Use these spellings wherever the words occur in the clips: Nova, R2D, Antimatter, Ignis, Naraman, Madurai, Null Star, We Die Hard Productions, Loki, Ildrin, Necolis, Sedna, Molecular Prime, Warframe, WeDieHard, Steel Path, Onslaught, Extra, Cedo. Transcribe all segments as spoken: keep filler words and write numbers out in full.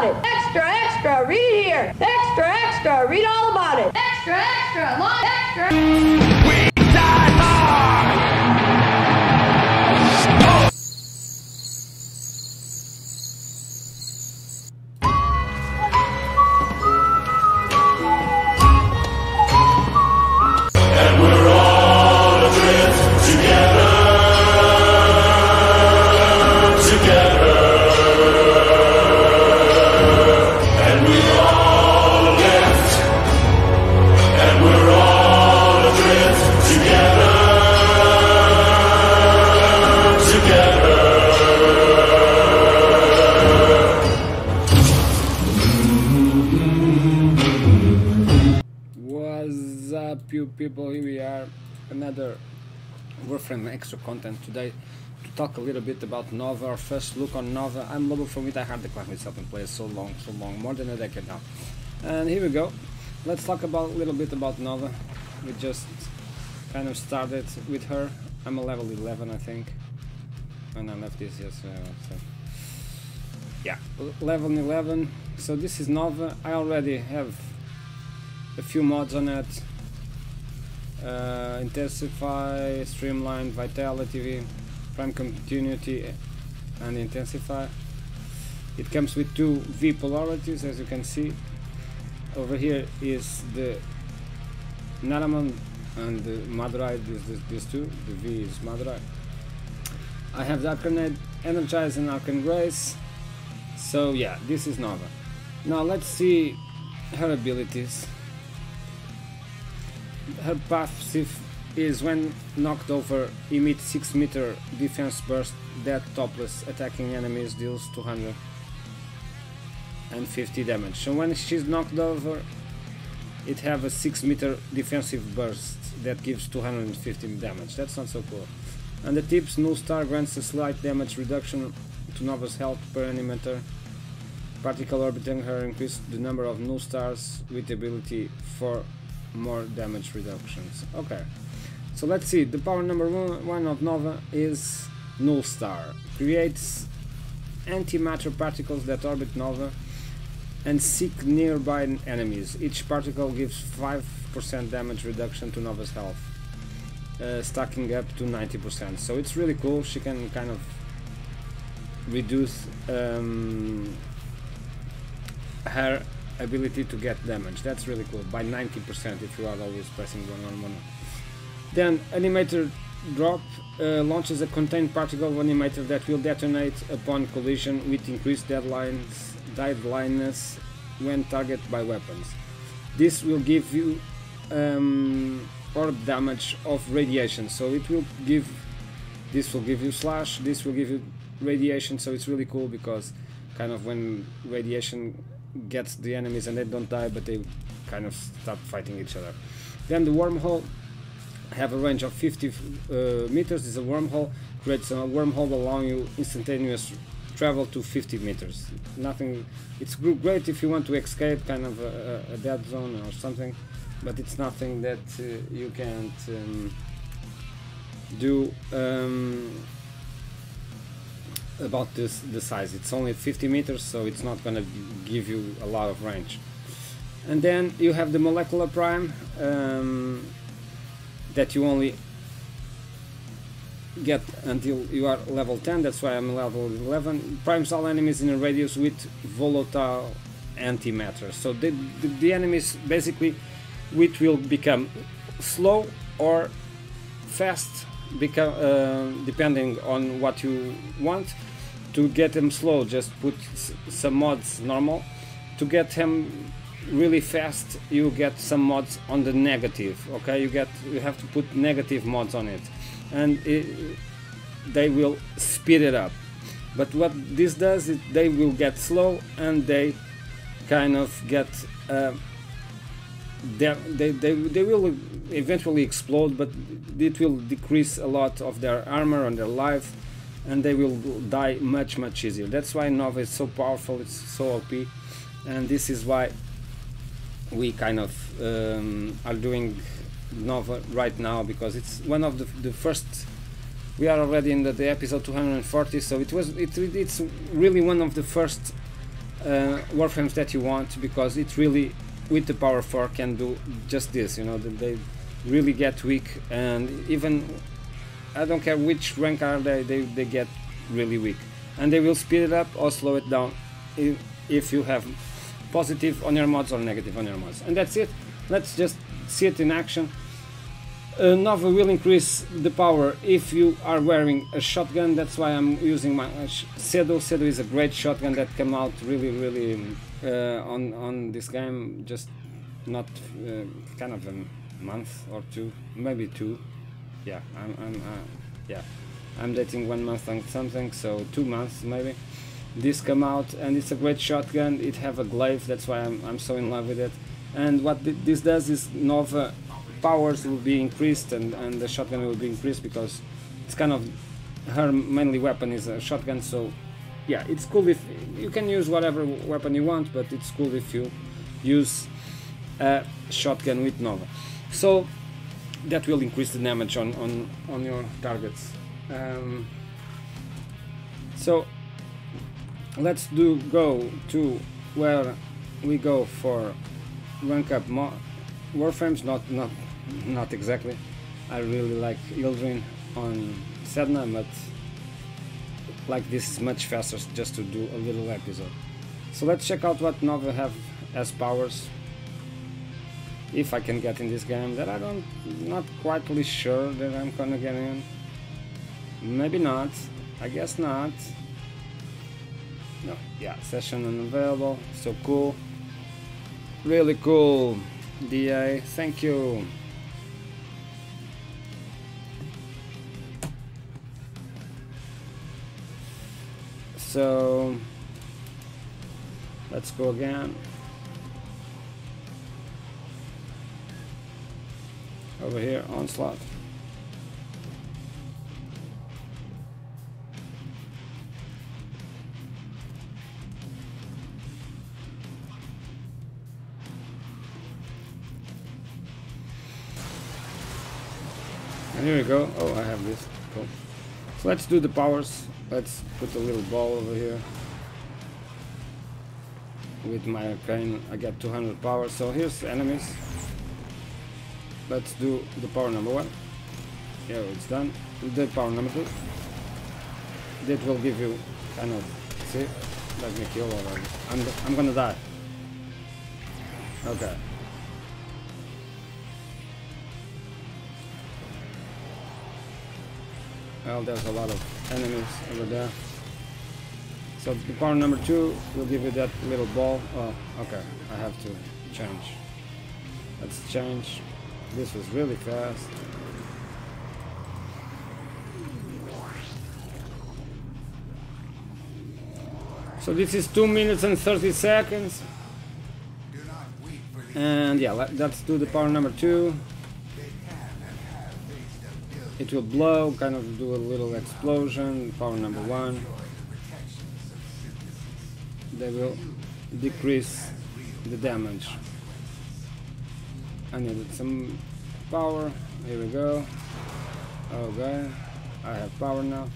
about it. Extra, extra, read here. Extra, extra, read all about it. Extra, extra, long extra. We Die Hard! People, here we are, another Warframe extra content today to talk a little bit about Nova, our first look on Nova. I'm Lobo from We Die Hard, the clan itself and play so long, so long, more than a decade now. And here we go, let's talk about a little bit about Nova. We just kind of started with her. I'm a level eleven, I think, and I left this, yes, uh, so. Yeah, level eleven, so this is Nova. I already have a few mods on it. Uh, intensify, streamline, vitality, prime continuity, and intensify. It comes with two V polarities, as you can see. Over here is the Naraman and the Madurai. These two, the V is Madurai. I have the Arcane Energize and Arcane Grace. So yeah, this is Nova. Now let's see her abilities. Her passive is when knocked over, emits six meter defense burst, dead topless, attacking enemies, deals two hundred fifty damage. So when she's knocked over, it have a six meter defensive burst that gives two hundred fifty damage. That's not so cool. And the tips, Null Star grants a slight damage reduction to Nova's health per Antimatter. Particle orbiting her increased the number of Null Stars with the ability for more damage reductions. Okay, so let's see. The power number one, one of Nova is Null Star. Creates antimatter particles that orbit Nova and seek nearby enemies. Each particle gives five percent damage reduction to Nova's health, uh, stacking up to ninety percent. So it's really cool. She can kind of reduce um, her ability to get damage. That's really cool, by ninety percent if you are always pressing one on one. Then Animator Drop uh, launches a contained particle animator that will detonate upon collision with increased deadlines, deadliness when targeted by weapons. This will give you um, orb damage of radiation, so it will give, this will give you slash, this will give you radiation, so it's really cool because kind of when radiation gets the enemies and they don't die, but they kind of start fighting each other. Then the wormhole have a range of fifty meters. It's a wormhole, creates a wormhole allowing you instantaneous travel to fifty meters. Nothing, it's great if you want to escape kind of a, a dead zone or something, but it's nothing that uh, you can't um, do um, about this, the size. It's only fifty meters, so it's not going to give you a lot of range. And then you have the Molecular Prime um, that you only get until you are level ten. That's why I'm level eleven. Primes all enemies in a radius with volatile antimatter. So the, the, the enemies basically which will become slow or fast, become uh, depending on what you want. To get him slow, just put some mods normal. To get him really fast, you get some mods on the negative. Okay, you get, you have to put negative mods on it, and it, they will speed it up. But what this does is they will get slow, and they kind of get uh, they, they they they will eventually explode, but it will decrease a lot of their armor and their life, and they will die much much easier. That's why Nova is so powerful, it's so O P, and this is why we kind of um, are doing Nova right now, because it's one of the, the first. We are already in the, the episode two hundred forty, so it was it, it's really one of the first uh, Warframes that you want, because it really, with the Power four, can do just this, you know, they really get weak, and even, I don't care which rank are they, they, they get really weak. And they will speed it up or slow it down, if you have positive on your mods or negative on your mods. And that's it, let's just see it in action. Uh, Nova will increase the power if you are wearing a shotgun. That's why I'm using my Cedo. Cedo is a great shotgun that came out really, really uh, on on this game. Just not uh, kind of a month or two, maybe two. Yeah, I'm, I'm uh, yeah, I'm dating one month and something, so two months maybe. This came out and it's a great shotgun. It have a glaive. That's why I'm I'm so in love with it. And what th this does is Nova powers will be increased, and, and the shotgun will be increased, because it's kind of her mainly weapon is a shotgun. So yeah, it's cool if you can use whatever weapon you want, but it's cool if you use a shotgun with Nova. So that will increase the damage on, on, on your targets. Um, so let's do go to where we go for rank up more Warframes, not not not exactly. I really like Ildrin on Sedna, but like this is much faster just to do a little episode. So let's check out what Nova have as powers. If I can get in this game, that I don't not quite sure that I'm gonna get in. Maybe not. I guess not. No. Yeah. Session unavailable. So cool. Really cool. D A, thank you. So let's go again. Over here, Onslaught. Here we go. Oh, I have this. Cool. So let's do the powers. Let's put a little ball over here. With my crane, I get two hundred power. So here's enemies. Let's do the power number one. Yeah, it's done. The power number two. That will give you kind of. See? Let me kill already. I'm, I'm gonna die. Okay. Well, there's a lot of enemies over there. So the power number two will give you that little ball. Oh, okay. I have to change. Let's change. This was really fast. So this is two minutes and thirty seconds. And yeah, let's do the power number two. It will blow, kind of do a little explosion. Power number one. They will decrease the damage. I needed some power. Here we go. Okay, I have power now.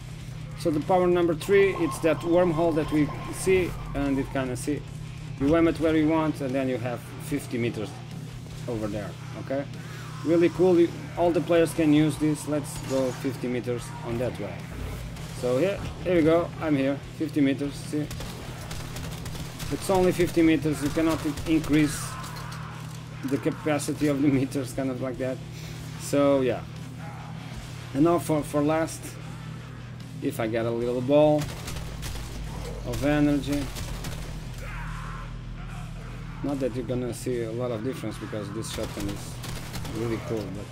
So the power number three, it's that wormhole that we see, and it kind of see. You aim it where you want, and then you have fifty meters over there. Okay. Really cool, all the players can use this. Let's go fifty meters on that way. So here, here we go, I'm here, fifty meters, see? It's only fifty meters, you cannot increase the capacity of the meters, kind of like that. So yeah. And now for, for last, if I get a little ball of energy. Not that you're gonna see a lot of difference, because this shotgun is really cool, but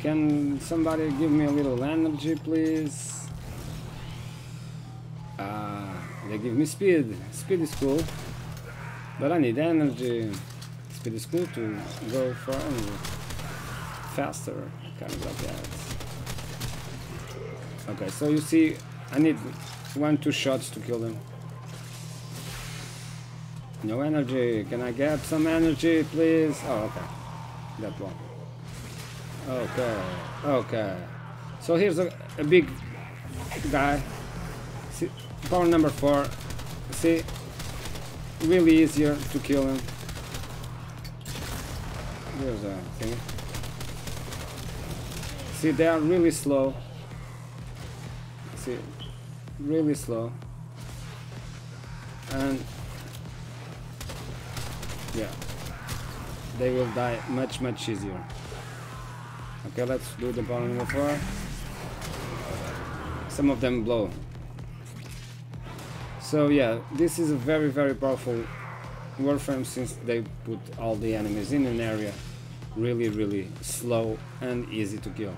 can somebody give me a little energy, please? Ah, they give me speed. Speed is cool, but I need energy. Speed is cool to go for energy. Faster, kind of like that. Okay, so you see, I need one, two shots to kill them. No energy. Can I get some energy, please? Oh, okay. That one. Okay. Okay. So here's a, a big guy. See, power number four. See, really easier to kill him. There's a thing. See, they are really slow. See, really slow. And yeah, they will die much much easier. Okay, let's do the power number four. Some of them blow. So yeah, this is a very very powerful Warframe, since they put all the enemies in an area really really slow and easy to kill.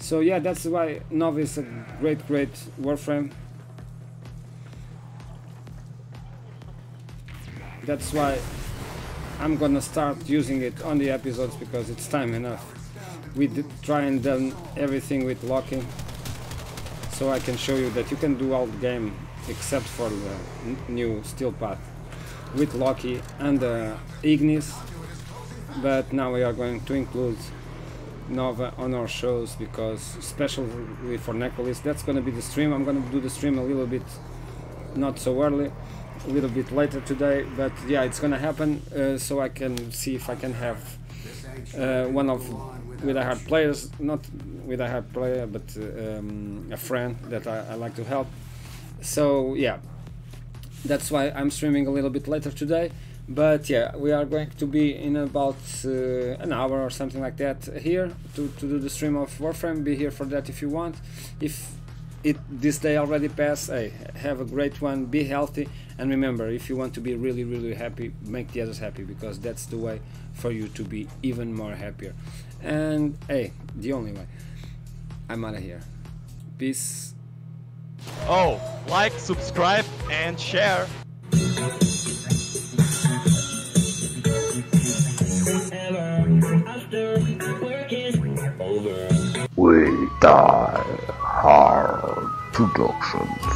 So yeah, that's why Nova is a great great Warframe. That's why I'm gonna start using it on the episodes, because it's time enough. We did try and done everything with Loki, so I can show you that you can do all the game except for the new Steel Path with Loki and uh, Ignis, but now we are going to include Nova on our shows, because especially for Necolis, that's going to be the stream. I'm going to do the stream a little bit, not so early, a little bit later today, but yeah, it's going to happen, uh, so I can see if I can have uh, one of We Die Hard players, not We Die Hard player, but uh, um, a friend that I, I like to help. So yeah, that's why I'm streaming a little bit later today, but yeah, we are going to be in about uh, an hour or something like that here to, to do the stream of Warframe. Be here for that if you want. If it this day already passed, hey, have a great one, be healthy, and remember, if you want to be really really happy, make the others happy, because that's the way for you to be even more happier. And hey, the only way. I'm out of here. Peace. Oh, like, subscribe, and share! We Die Hard Productions.